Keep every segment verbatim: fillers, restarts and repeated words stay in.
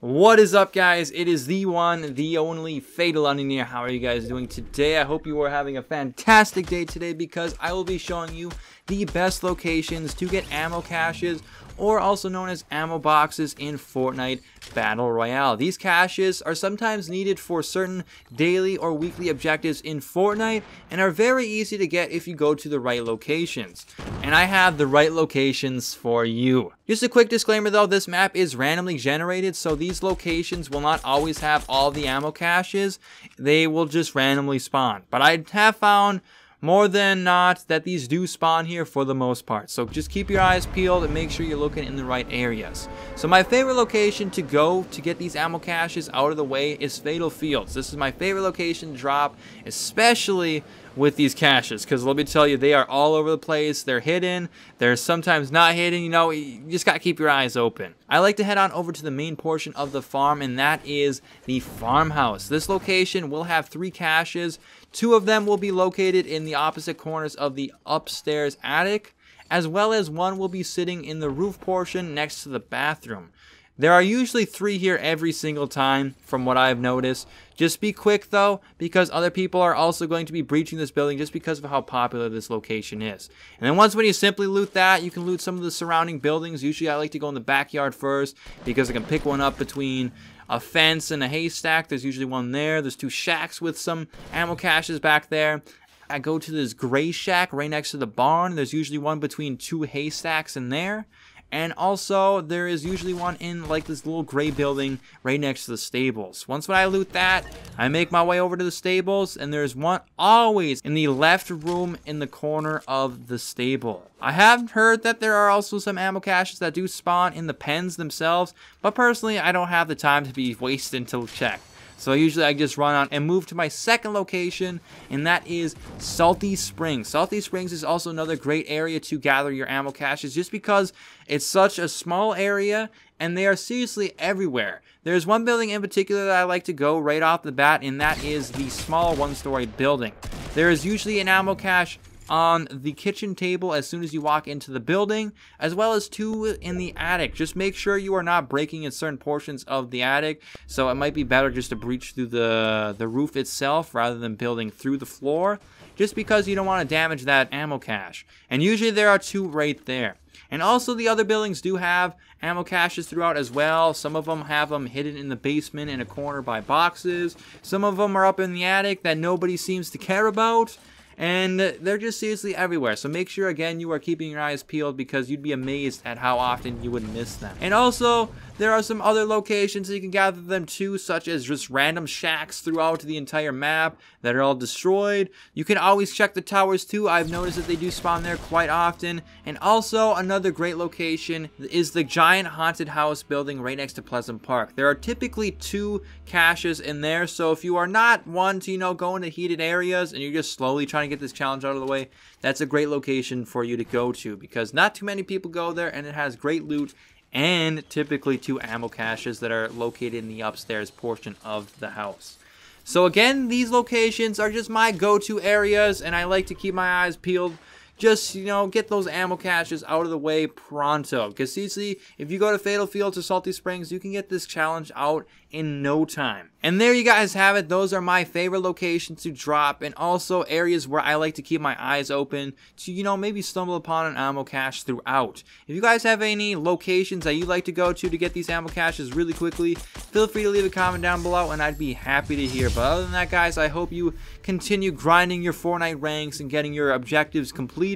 What is up, guys? It is the one, the only Fatal Onion here. How are you guys doing today? I hope you are having a fantastic day today, because I will be showing you the best locations to get ammo caches, or also known as ammo boxes, in Fortnite Battle Royale. These caches are sometimes needed for certain daily or weekly objectives in Fortnite and are very easy to get if you go to the right locations. And I have the right locations for you. Just a quick disclaimer though, this map is randomly generated, so these locations will not always have all the ammo caches. They will just randomly spawn. But I have found more than not that these do spawn here for the most part, so just keep your eyes peeled and make sure you're looking in the right areas. So my favorite location to go to get these ammo caches out of the way is Fatal Fields. This is my favorite location to drop, especially with these caches, because let me tell you, they are all over the place. They're hidden, they're sometimes not hidden. You know, you just gotta keep your eyes open. I like to head on over to the main portion of the farm, and that is the farmhouse. This location will have three caches. Two of them will be located in the opposite corners of the upstairs attic, as well as one will be sitting in the roof portion next to the bathroom. There are usually three here every single time, from what I've noticed. Just be quick though, because other people are also going to be breaching this building just because of how popular this location is. And then once when you simply loot that, you can loot some of the surrounding buildings. Usually I like to go in the backyard first, because I can pick one up between a fence and a haystack. There's usually one there. There's two shacks with some ammo caches back there. I go to this gray shack right next to the barn. There's usually one between two haystacks in there. And also, there is usually one in like this little gray building right next to the stables. Once when I loot that, I make my way over to the stables, and there's one always in the left room in the corner of the stable. I have heard that there are also some ammo caches that do spawn in the pens themselves, but personally, I don't have the time to be wasting to check. So usually I just run on and move to my second location, and that is Salty Springs. Salty Springs is also another great area to gather your ammo caches, just because it's such a small area and they are seriously everywhere. There's one building in particular that I like to go right off the bat, and that is the small one-story building. There is usually an ammo cache on the kitchen table as soon as you walk into the building, as well as two in the attic. Just make sure you are not breaking in certain portions of the attic, so it might be better just to breach through the the roof itself rather than building through the floor, just because you don't want to damage that ammo cache. And usually there are two right there. And also the other buildings do have ammo caches throughout as well. Some of them have them hidden in the basement in a corner by boxes. Some of them are up in the attic that nobody seems to care about. And they're just seriously everywhere. So make sure, again, you are keeping your eyes peeled, because you'd be amazed at how often you would miss them. And also, there are some other locations that you can gather them too, such as just random shacks throughout the entire map that are all destroyed. You can always check the towers too. I've noticed that they do spawn there quite often. And also, another great location is the giant haunted house building right next to Pleasant Park. There are typically two caches in there. So if you are not one to, you know, go into heated areas and you're just slowly trying to get this challenge out of the way, that's a great location for you to go to, because not too many people go there, and it has great loot and typically two ammo caches that are located in the upstairs portion of the house. So again, these locations are just my go-to areas, and I like to keep my eyes peeled. Just, you know, get those ammo caches out of the way pronto, because seriously, if you go to Fatal Fields or Salty Springs, you can get this challenge out in no time. And there you guys have it. Those are my favorite locations to drop, and also areas where I like to keep my eyes open to, you know, maybe stumble upon an ammo cache throughout. If you guys have any locations that you like to go to to get these ammo caches really quickly, feel free to leave a comment down below, and I'd be happy to hear. But other than that, guys, I hope you continue grinding your Fortnite ranks and getting your objectives complete,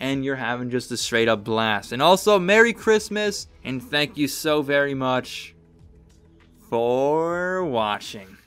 and you're having just a straight up blast. And also, Merry Christmas, and thank you so very much for watching.